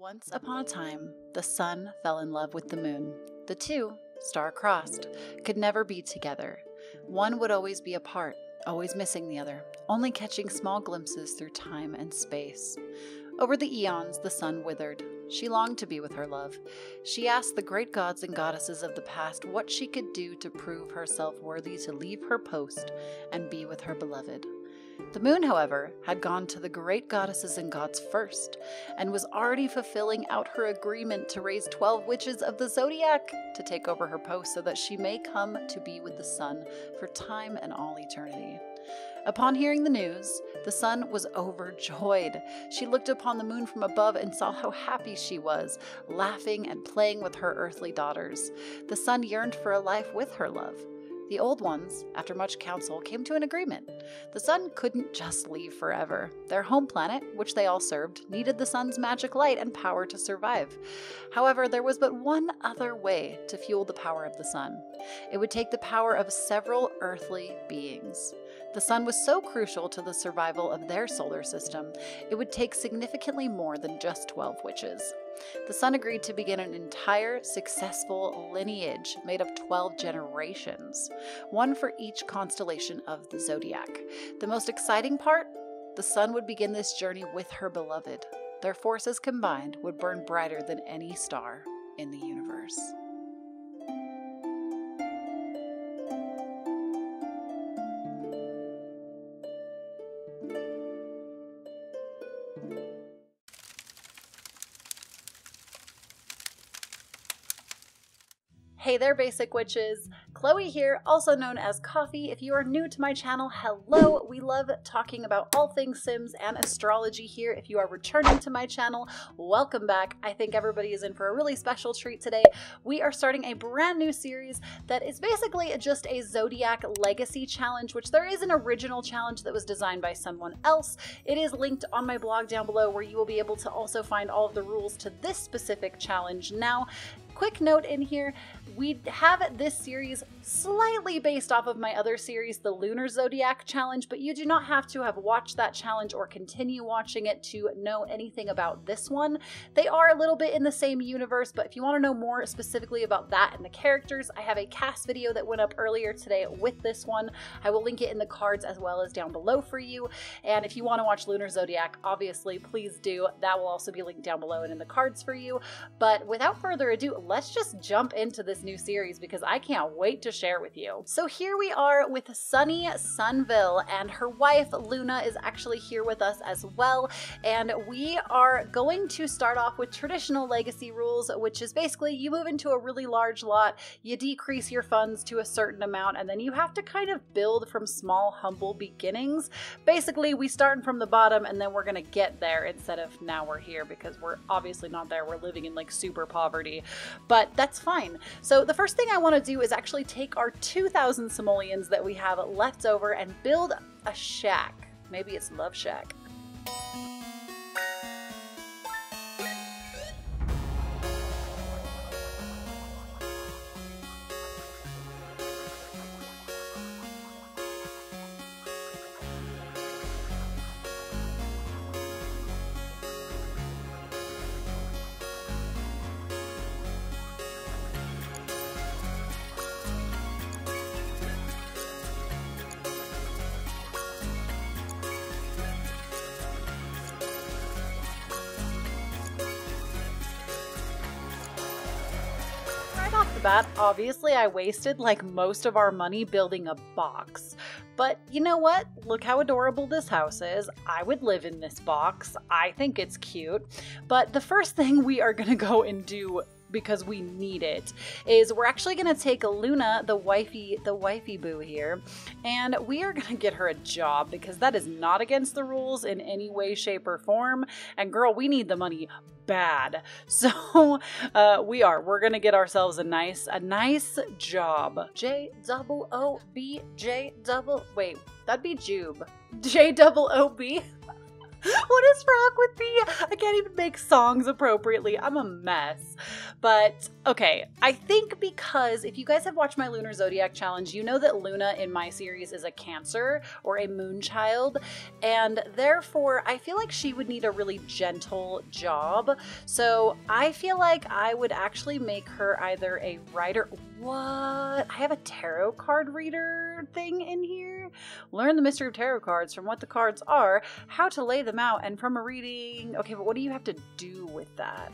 Once upon a time, the sun fell in love with the moon. The two, star-crossed, could never be together. One would always be apart, always missing the other, only catching small glimpses through time and space. Over the eons, the sun withered. She longed to be with her love. She asked the great gods and goddesses of the past what she could do to prove herself worthy to leave her post and be with her beloved. The moon, however, had gone to the great goddesses and gods first, and was already fulfilling out her agreement to raise 12 witches of the zodiac to take over her post so that she may come to be with the sun for time and all eternity. Upon hearing the news, the sun was overjoyed. She looked upon the moon from above and saw how happy she was, laughing and playing with her earthly daughters. The sun yearned for a life with her love. The old ones, after much counsel, came to an agreement. The sun couldn't just leave forever. Their home planet, which they all served, needed the sun's magic light and power to survive. However, there was but one other way to fuel the power of the sun. It would take the power of several earthly beings. The sun was so crucial to the survival of their solar system, it would take significantly more than just 12 witches. The sun agreed to begin an entire successful lineage made of 12 generations, one for each constellation of the zodiac. The most exciting part? The sun would begin this journey with her beloved. Their forces combined would burn brighter than any star in the universe. Hey there, basic witches! Chloe here, also known as Koffee. If you are new to my channel, hello! We love talking about all things Sims and astrology here. If you are returning to my channel, welcome back. I think everybody is in for a really special treat today. We are starting a brand new series that is basically just a Zodiac Legacy Challenge, which there is an original challenge that was designed by someone else. It is linked on my blog down below where you will be able to also find all of the rules to this specific challenge. Now, quick note in here, we have this series slightly based off of my other series, the Lunar Zodiac Challenge, but you do not have to have watched that challenge or continue watching it to know anything about this one. They are a little bit in the same universe, but if you want to know more specifically about that and the characters, I have a cast video that went up earlier today with this one. I will link it in the cards as well as down below for you. And if you want to watch Lunar Zodiac, obviously, please do. That will also be linked down below and in the cards for you. But without further ado, let's just jump into this new series because I can't wait to share with you. So here we are with Sunny Sunville, and her wife Luna is actually here with us as well, and we are going to start off with traditional legacy rules, which is basically you move into a really large lot, you decrease your funds to a certain amount, and then you have to kind of build from small humble beginnings. Basically we start from the bottom and then we're gonna get there instead of now we're here, because we're obviously not there, we're living in like super poverty, but that's fine. So the first thing I want to do is actually take our 2,000 simoleons that we have left over and build a shack. Maybe it's Love Shack. That obviously I wasted like most of our money building a box. But you know what? Look how adorable this house is. I would live in this box. I think it's cute. But the first thing we are gonna go and do, because we need it, is we're actually gonna take Luna, the wifey boo here, and we are gonna get her a job because that is not against the rules in any way, shape, or form. And girl, we need the money bad. So we're gonna get ourselves a nice job. J-double-O-B, J-double, wait, that'd be Jube. J-double-O-B? What is wrong with me? I can't even make songs appropriately. I'm a mess. But okay, I think because if you guys have watched my Lunar Zodiac Challenge, you know that Luna in my series is a Cancer or a moon child, and therefore I feel like she would need a really gentle job. So I feel like I would actually make her either a writer. What? I have a tarot card reader thing in here. Learn the mystery of tarot cards from what the cards are, how to lay them out, and from a reading. Okay, but what do you have to do with that?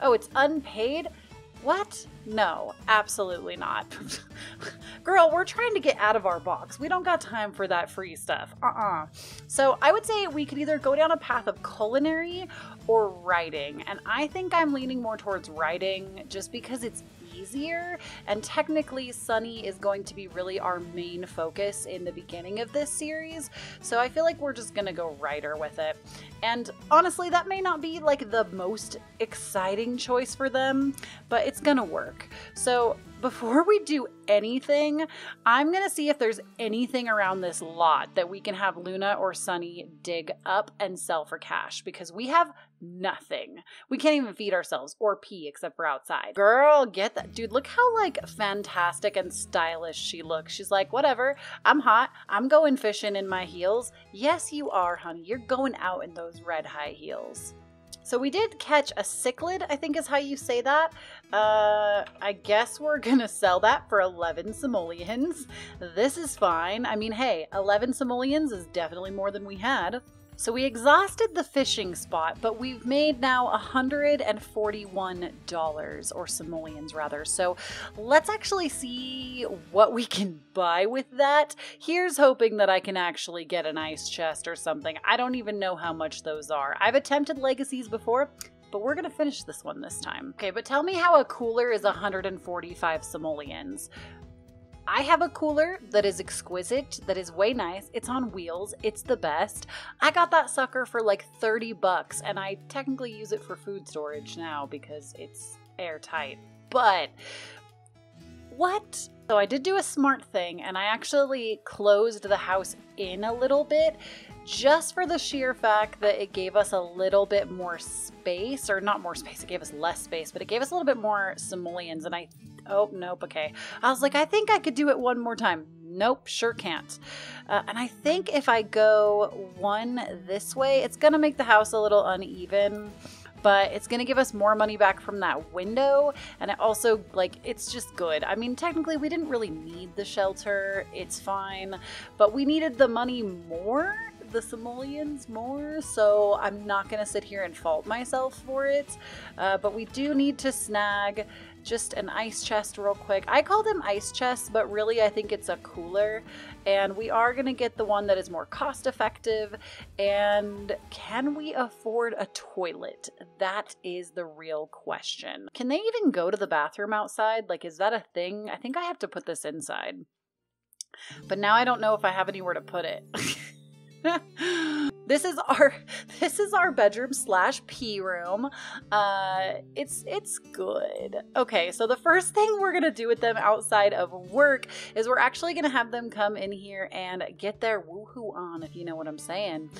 Oh, it's unpaid? What? No, absolutely not. Girl, we're trying to get out of our box. We don't got time for that free stuff. So I would say we could either go down a path of culinary or writing. And I think I'm leaning more towards writing just because it's easier, and technically Sunny is going to be really our main focus in the beginning of this series, so I feel like we're just gonna go writer with it. And honestly, that may not be like the most exciting choice for them, but it's gonna work. So before we do anything, I'm gonna see if there's anything around this lot that we can have Luna or Sunny dig up and sell for cash, because we have nothing. We can't even feed ourselves or pee except for outside. Girl, get that. Dude, look how like fantastic and stylish she looks. She's like, whatever, I'm hot. I'm going fishing in my heels. Yes, you are, honey. You're going out in those red high heels. So we did catch a cichlid, I think is how you say that. I guess we're gonna sell that for 11 simoleons. This is fine. I mean, hey, 11 simoleons is definitely more than we had. So we exhausted the fishing spot, but we've made now $141, or simoleons rather. So let's actually see what we can buy with that. Here's hoping that I can actually get an ice chest or something. I don't even know how much those are. I've attempted legacies before, but we're gonna finish this one this time. Okay, but tell me how a cooler is 145 simoleons. I have a cooler that is exquisite, that is way nice. It's on wheels. It's the best. I got that sucker for like 30 bucks, and I technically use it for food storage now because it's airtight. But what? So I did do a smart thing, and I actually closed the house in a little bit just for the sheer fact that it gave us a little bit more space, or not more space, it gave us less space, but it gave us a little bit more simoleons. And oh, nope, okay. I was like, I think I could do it one more time. Nope, sure can't. And I think if I go one this way, it's gonna make the house a little uneven, but it's gonna give us more money back from that window. And it also, like, it's just good. I mean, technically we didn't really need the shelter, it's fine, but we needed the money more, the simoleons more, so I'm not gonna sit here and fault myself for it. But we do need to snag just an ice chest real quick. I call them ice chests, but really I think it's a cooler. And we are gonna get the one that is more cost effective. And can we afford a toilet? That is the real question. Can they even go to the bathroom outside? Like, is that a thing? I think I have to put this inside. But now I don't know if I have anywhere to put it. This is our bedroom slash pee room. It's good. Okay, so the first thing we're gonna do with them outside of work is we're actually gonna have them come in here and get their woohoo on, if you know what I'm saying.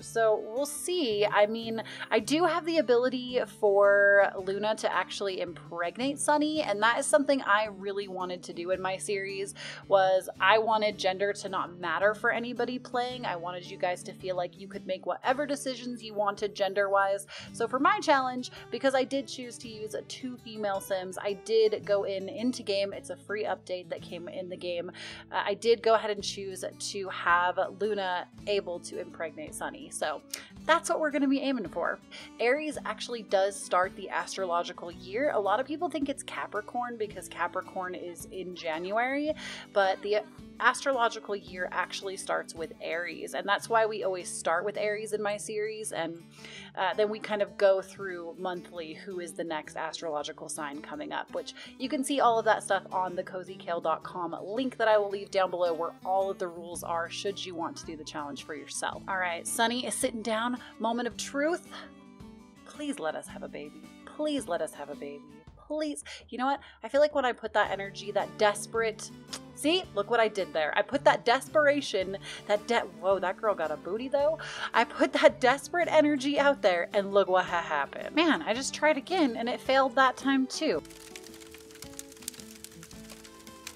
So we'll see. I mean, I do have the ability for Luna to actually impregnate Sunny, and that is something I really wanted to do in my series. Was I wanted gender to not matter for anybody playing. I wanted you guys to feel like you could make whatever decisions you wanted gender-wise. So for my challenge, because I did choose to use 2 female sims, I did go into game. It's a free update that came in the game. I did go ahead and choose to have Luna able to impregnate Sunny. So that's what we're going to be aiming for. Aries actually does start the astrological year. A lot of people think it's Capricorn because Capricorn is in January, but the astrological year actually starts with Aries, and that's why we always start with Aries in my series, and then we kind of go through monthly who is the next astrological sign coming up, which you can see all of that stuff on the cozykale.com link that I will leave down below, where all of the rules are should you want to do the challenge for yourself. All right, Sunny is sitting down. Moment of truth. Please let us have a baby. Please let us have a baby. Please. You know what? I feel like when I put that energy, that desperate See, look what I did there. I put that desperation, whoa, that girl got a booty though. I put that desperate energy out there and look what happened. Man, I just tried again and it failed that time too.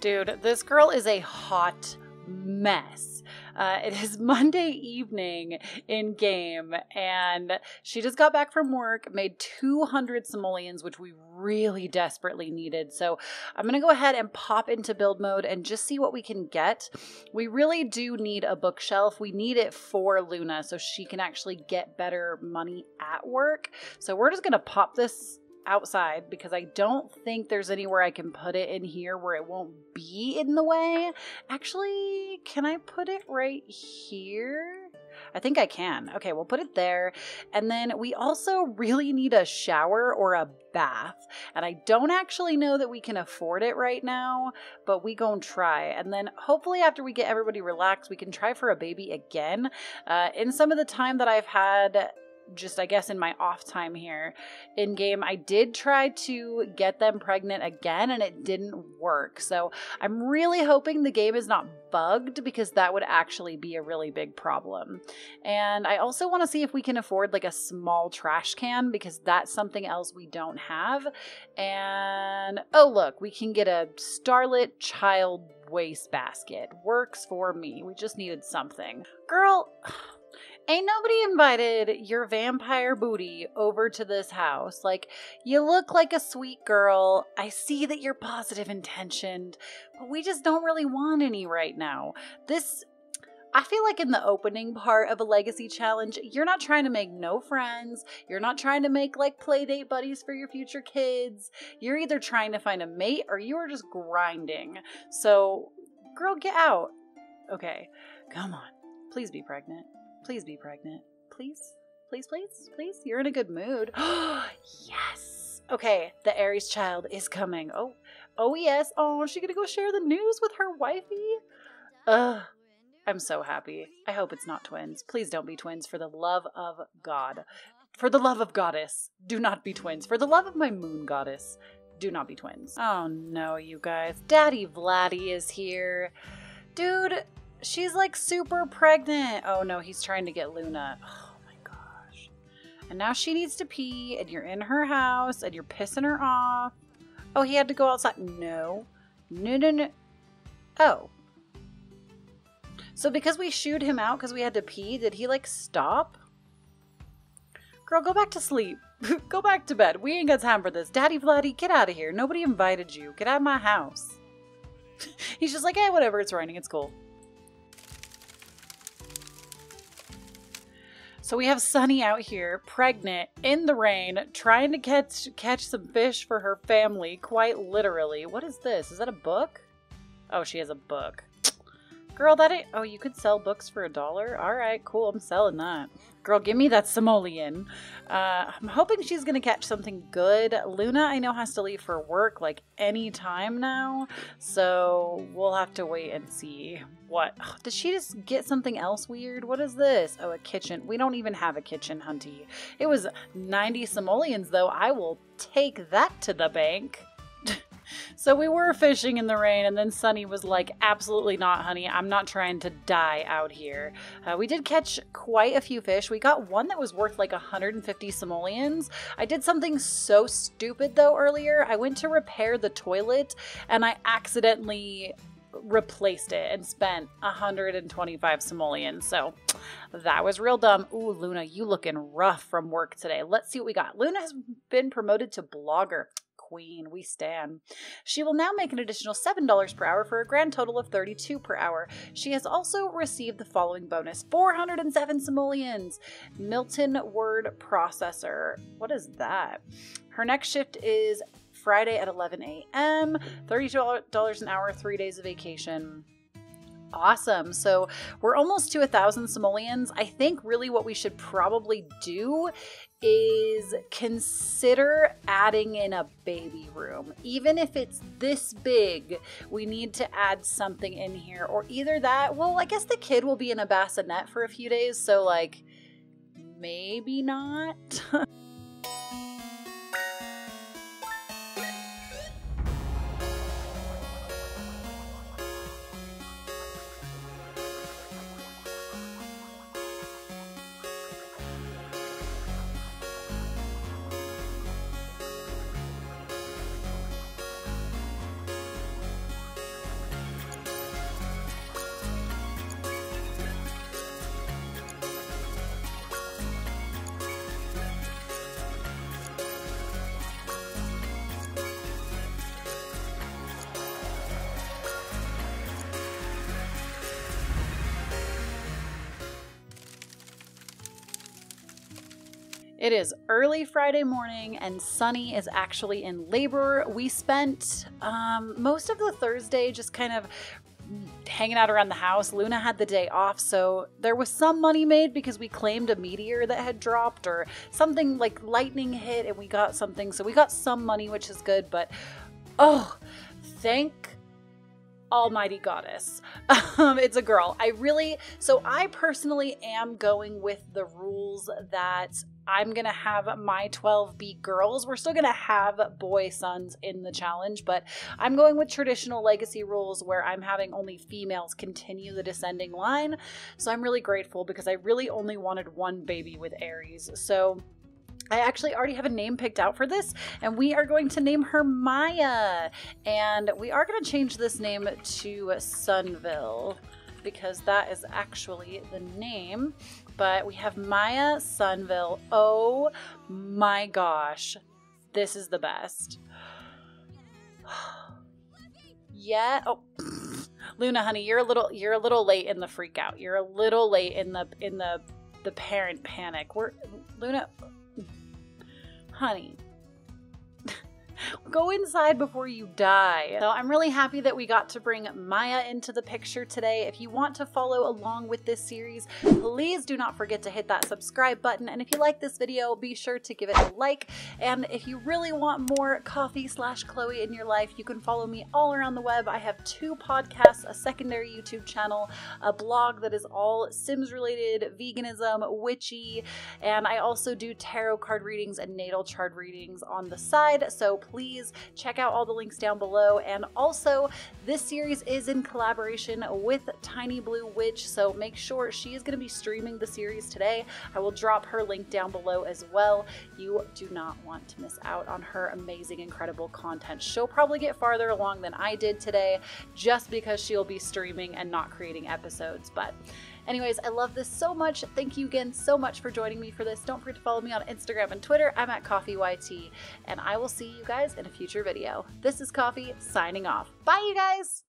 Dude, this girl is a hot mess. It is Monday evening in game, and she just got back from work, made 200 simoleons, which we really desperately needed. So I'm going to go ahead and pop into build mode and just see what we can get. We really do need a bookshelf. We need it for Luna so she can actually get better money at work. So we're just going to pop this outside because I don't think there's anywhere I can put it in here where it won't be in the way. Actually, can I put it right here? I think I can. Okay, we'll put it there. And then we also really need a shower or a bath. And I don't actually know that we can afford it right now, but we gonna try. And then hopefully after we get everybody relaxed, we can try for a baby again. In some of the time that I've had, just I guess in my off time here in game, I did try to get them pregnant again and it didn't work. So I'm really hoping the game is not bugged because that would actually be a really big problem. And I also want to see if we can afford like a small trash can because that's something else we don't have. And oh look, we can get a starlit child wastebasket. Works for me. We just needed something. Girl, ain't nobody invited your vampire booty over to this house. Like, you look like a sweet girl. I see that you're positive intentioned, but we just don't really want any right now. This, I feel like in the opening part of a legacy challenge, you're not trying to make no friends. You're not trying to make like play date buddies for your future kids. You're either trying to find a mate or you are just grinding. So, girl, get out. Okay, come on. Please be pregnant. Please be pregnant. Please, please, please, please. You're in a good mood. Yes. Okay. The Aries child is coming. Oh, oh yes. Oh, is she going to go share the news with her wifey? I'm so happy. I hope it's not twins. Please don't be twins for the love of God. For the love of goddess, do not be twins. For the love of my moon goddess, do not be twins. Oh no, you guys. Daddy Vladdy is here. Dude, she's like super pregnant. Oh no, he's trying to get Luna. Oh my gosh. And now she needs to pee and you're in her house and you're pissing her off. Oh, he had to go outside. No, no, no, no. Oh. So because we shooed him out because we had to pee, did he like stop? Girl, go back to sleep. Go back to bed. We ain't got time for this. Daddy Vladdy, get out of here. Nobody invited you. Get out of my house. He's just like, hey, whatever. It's raining. It's cool. So we have Sunny out here, pregnant, in the rain, trying to catch some fish for her family, quite literally. What is this? Is that a book? Oh, she has a book. Girl, that ain't... Oh, you could sell books for $1? All right, cool. I'm selling that. Girl, give me that simoleon. I'm hoping she's going to catch something good. Luna, I know, has to leave for work, like, any time now. So we'll have to wait and see what... Oh, did she just get something else weird? What is this? Oh, a kitchen. We don't even have a kitchen, hunty. It was 90 simoleons, though. I will take that to the bank. So we were fishing in the rain, and then Sunny was like, absolutely not, honey. I'm not trying to die out here. We did catch quite a few fish. We got one that was worth like 150 simoleons. I did something so stupid, though, earlier. I went to repair the toilet, and I accidentally replaced it and spent 125 simoleons. So that was real dumb. Ooh, Luna, you looking rough from work today. Let's see what we got. Luna has been promoted to blogger. Queen, we stand. She will now make an additional $7 per hour for a grand total of $32 per hour. She has also received the following bonus: 407 simoleons. Milton word processor. What is that? Her next shift is Friday at 11 a.m. $32 an hour, 3 days of vacation. Awesome. So we're almost to 1,000 simoleons. I think really what we should probably do is consider adding in a baby room. Even if it's this big, we need to add something in here, or either that, well, I guess the kid will be in a bassinet for a few days. So like, maybe not. It is early Friday morning and Sunny is actually in labor. We spent most of the Thursday just kind of hanging out around the house. Luna had the day off, so there was some money made because we claimed a meteor that had dropped or something, like lightning hit, and we got something. So we got some money, which is good, but oh, thank Almighty Goddess. It's a girl. I personally am going with the rules that I'm going to have my 12B girls. We're still going to have boy sons in the challenge, but I'm going with traditional legacy rules where I'm having only females continue the descending line. So I'm really grateful because I really only wanted one baby with Aries. So I actually already have a name picked out for this, and we are going to name her Maya. And we are going to change this name to Sunville, because that is actually the name. But we have Maya Sunville. Oh my gosh, this is the best. Yeah. Oh, Luna, honey, you're a little late in the freak out. You're a little late in the parent panic. Luna, honey, go inside before you die. So I'm really happy that we got to bring Maya into the picture today. If you want to follow along with this series, please do not forget to hit that subscribe button. And if you like this video, be sure to give it a like. And if you really want more Koffee/Chloe in your life, you can follow me all around the web. I have 2 podcasts, a secondary YouTube channel, a blog that is all Sims related, veganism, witchy. And I also do tarot card readings and natal chart readings on the side. So please check out all the links down below. And also, this series is in collaboration with Tiny Blue Witch, so make sure she is going to be streaming the series today. I will drop her link down below as well. You do not want to miss out on her amazing, incredible content. She'll probably get farther along than I did today just because she'll be streaming and not creating episodes. But anyways, I love this so much. Thank you again so much for joining me for this. Don't forget to follow me on Instagram and Twitter. I'm at KoffeeYT, and I will see you guys in a future video. This is Koffee signing off. Bye, you guys.